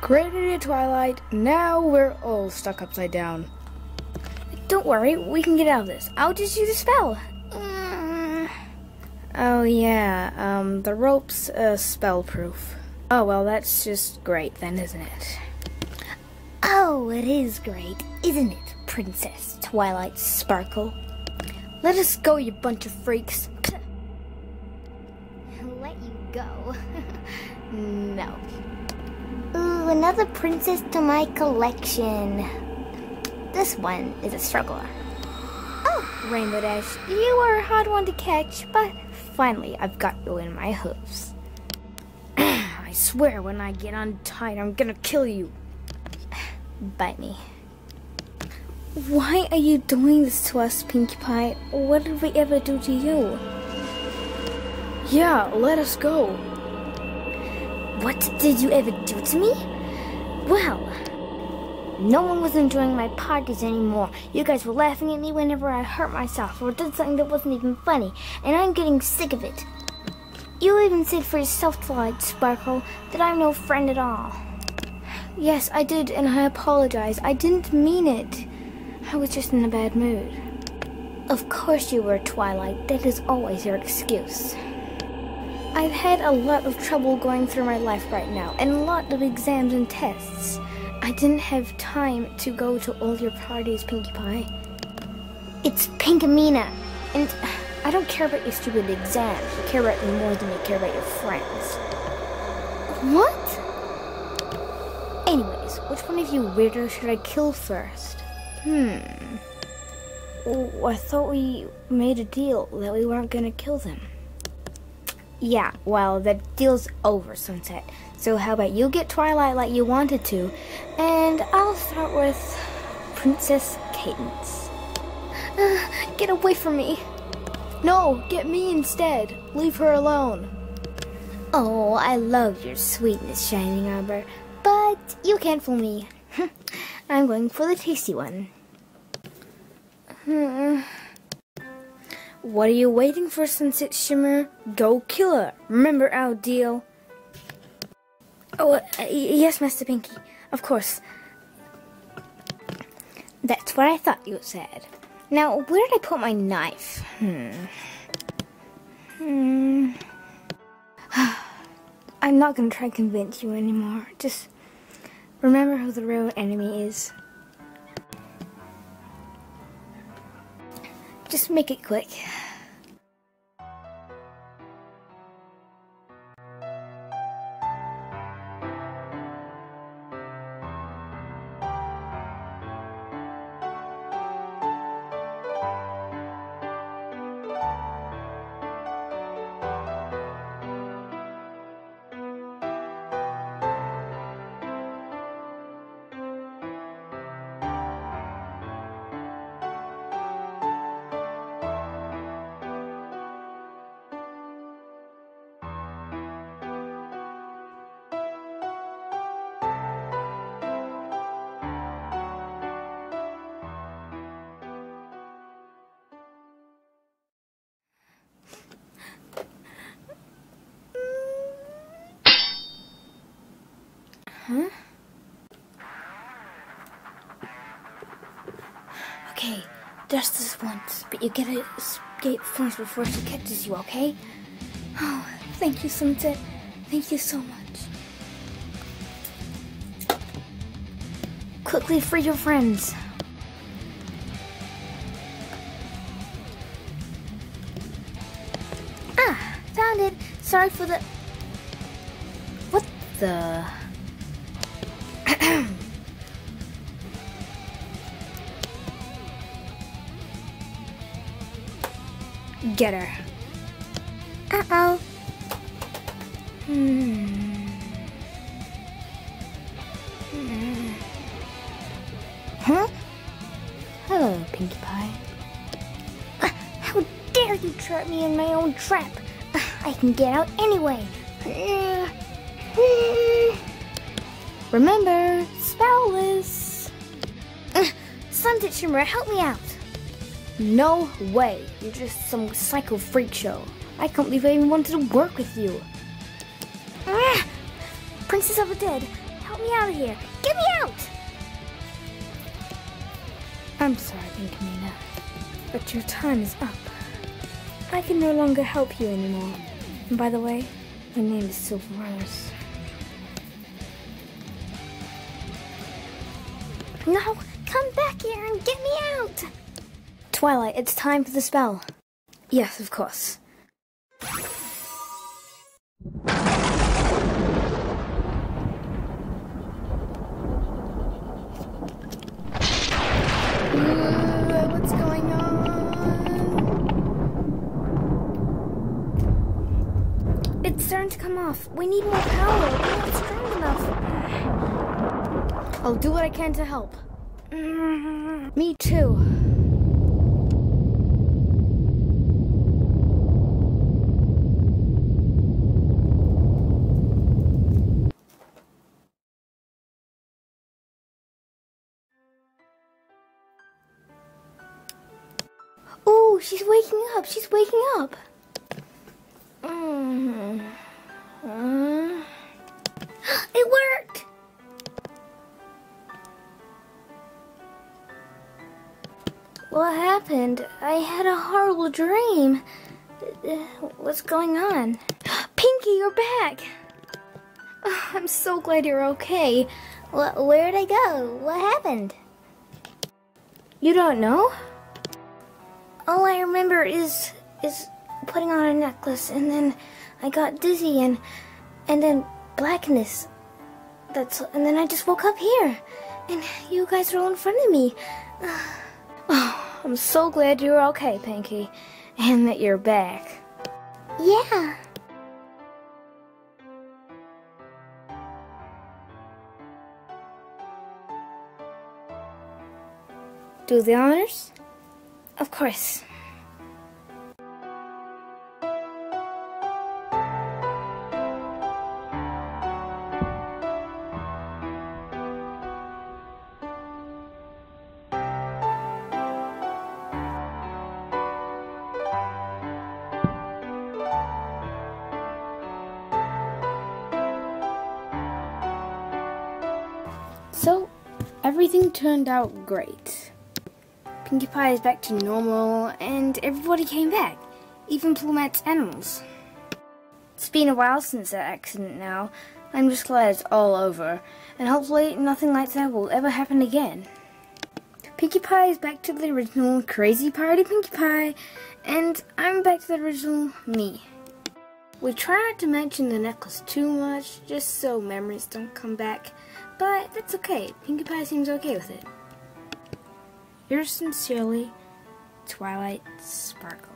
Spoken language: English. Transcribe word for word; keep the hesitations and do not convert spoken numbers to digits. Created a Twilight, now we're all stuck upside down. Don't worry, we can get out of this. I'll just use a spell. Mm. Oh yeah, um, the rope's uh, spell-proof. Oh well, that's just great then, isn't it? Oh, it is great, isn't it, Princess Twilight Sparkle? Let us go, you bunch of freaks. Let you go? No. Ooh, another princess to my collection. This one is a struggler. Oh, Rainbow Dash, you were a hard one to catch, but finally I've got you in my hooves. I swear when I get untied, I'm gonna kill you. Bite me. Why are you doing this to us, Pinkie Pie? What did we ever do to you? Yeah, let us go. What did you ever do to me? Well, no one was enjoying my parties anymore. You guys were laughing at me whenever I hurt myself or did something that wasn't even funny, and I'm getting sick of it. You even said for yourself, Twilight Sparkle, that I'm no friend at all. Yes, I did, and I apologize. I didn't mean it. I was just in a bad mood. Of course you were, Twilight. That is always your excuse. I've had a lot of trouble going through my life right now, and a lot of exams and tests. I didn't have time to go to all your parties, Pinkie Pie. It's Pinkamena, and I don't care about your stupid exams. I care about you more than you care about your friends. What? Anyways, which one of you weirdos should I kill first? Hmm. Oh, I thought we made a deal that we weren't gonna kill them. Yeah, well, that deal's over, Sunset. So how about you get Twilight like you wanted to, and I'll start with Princess Cadence. Uh, get away from me. No, get me instead. Leave her alone. Oh, I love your sweetness, Shining Arbor, but you can't fool me. I'm going for the tasty one. Hmm. What are you waiting for, Sunset Shimmer? Go kill her. Remember our deal. Oh, uh, yes, Master Pinkie. Of course. That's what I thought you said. Now, where did I put my knife? Hmm. Hmm. I'm not going to try to convince you anymore. Just remember who the real enemy is. Just make it quick. Huh? Okay, just this once, but you gotta escape first before she catches you, okay? Oh, thank you, Sunset. Thank you so much. Quickly free your friends. Ah, found it. Sorry for the... What the... Get her. Uh-oh. Hmm. Hmm. Huh? Hello, Pinkie Pie. Uh, how dare you trap me in my own trap? Uh, I can get out anyway. Uh, uh. Remember, spellless. Uh, Sunset Shimmer, help me out. No way, you're just some psycho freak show. I can't believe I even wanted to work with you. Ah, Princess of the Dead, Help me out of here. Get me out! I'm sorry, Pinkamena, but your time is up. I can no longer help you anymore. And by the way, my name is Silver Rose. No! Come back here and get me out! Twilight, it's time for the spell. Yes, of course. It's starting to come off. We need more power. We're not strong enough. I'll do what I can to help. Me too. Oh, she's waking up. She's waking up. Mm. Mm. It worked! What happened? I had a horrible dream. What's going on? Pinkie, you're back! Oh, I'm so glad you're okay. Well, where'd I go? What happened? You don't know? All I remember is... is... putting on a necklace, and then I got dizzy, and and then blackness. That's and then I just woke up here, and you guys are all in front of me. Oh, I'm so glad you're okay, Pinkie, and that you're back. Yeah. Do the honors? Of course. So, everything turned out great. Pinkie Pie is back to normal, and everybody came back, even Plumette's animals. It's been a while since that accident now. I'm just glad it's all over, and hopefully nothing like that will ever happen again. Pinkie Pie is back to the original crazy party Pinkie Pie, and I'm back to the original me. We try not to mention the necklace too much, just so memories don't come back. But that's okay. Pinkie Pie seems okay with it. Yours sincerely, Twilight Sparkle.